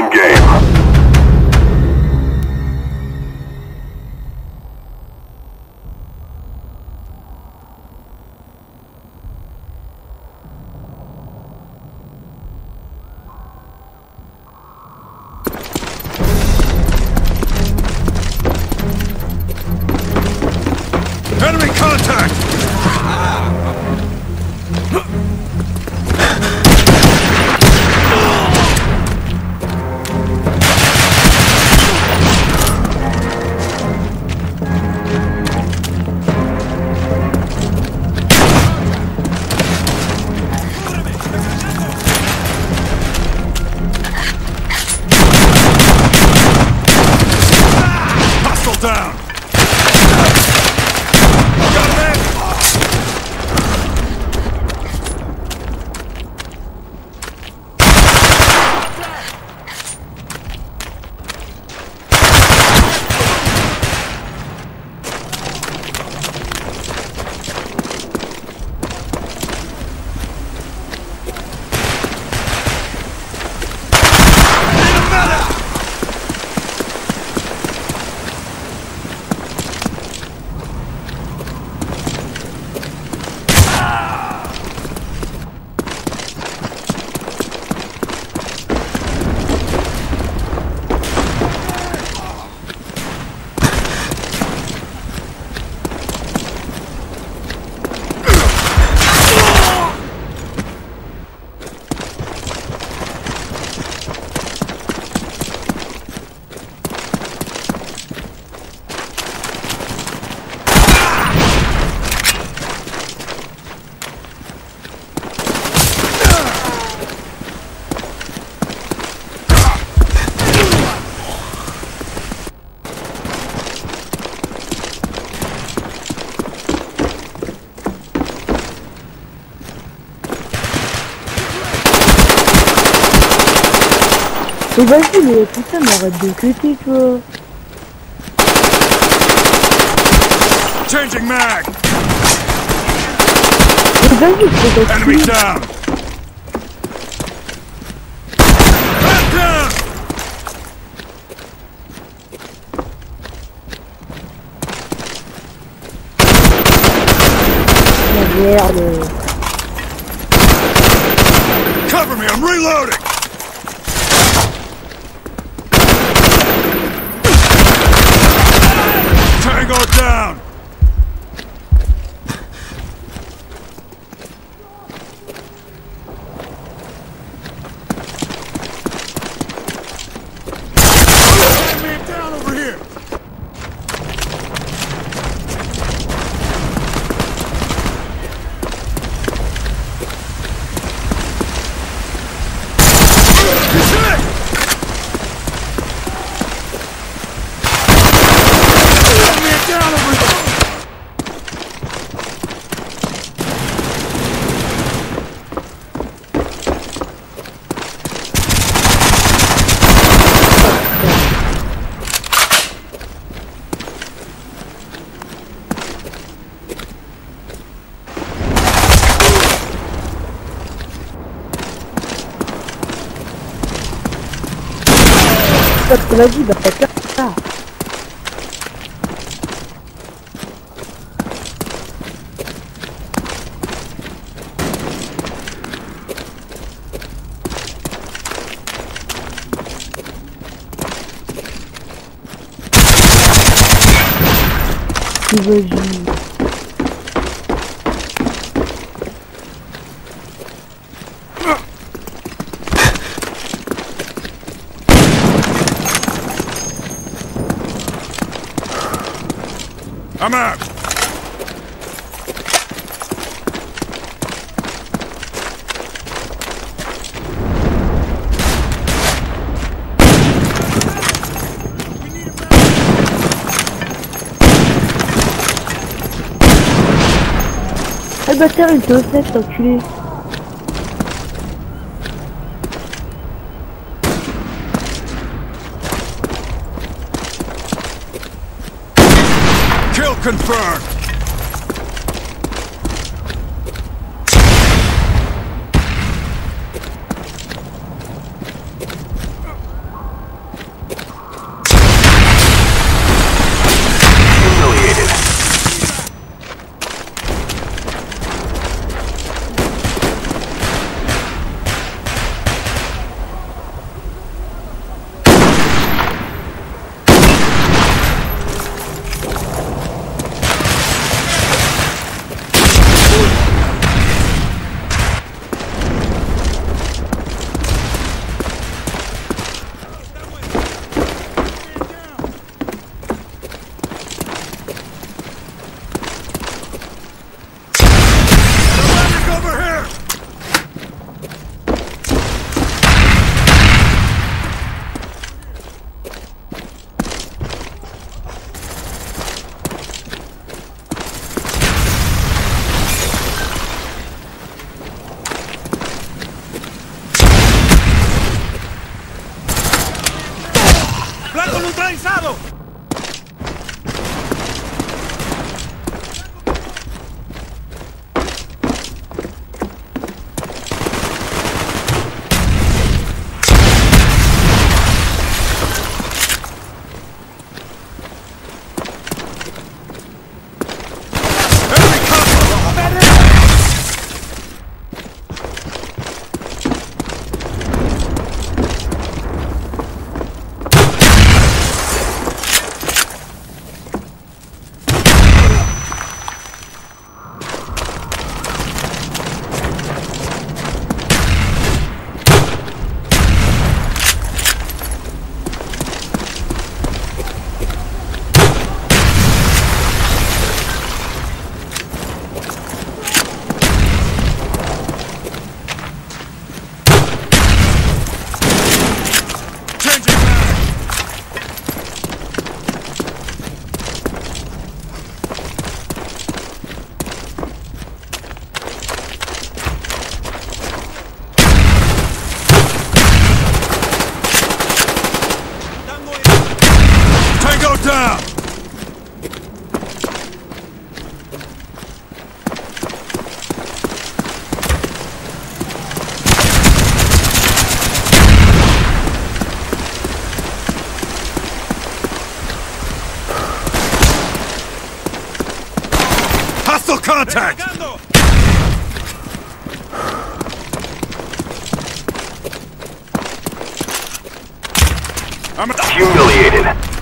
gun game. Mais vas-y, mais putain, mais arrête de cliquer, toi. Changing mag. Mais vas-y, c'est pas fini. Enemy down. Head down. La merde. Cover me, I'm reloading. Down! Vas-y, bah faites là, ça. Tu veux jouer. I'm out! Ah bah tiens, il te le fait, cet enculé. Confirmed. Contact! Humiliated.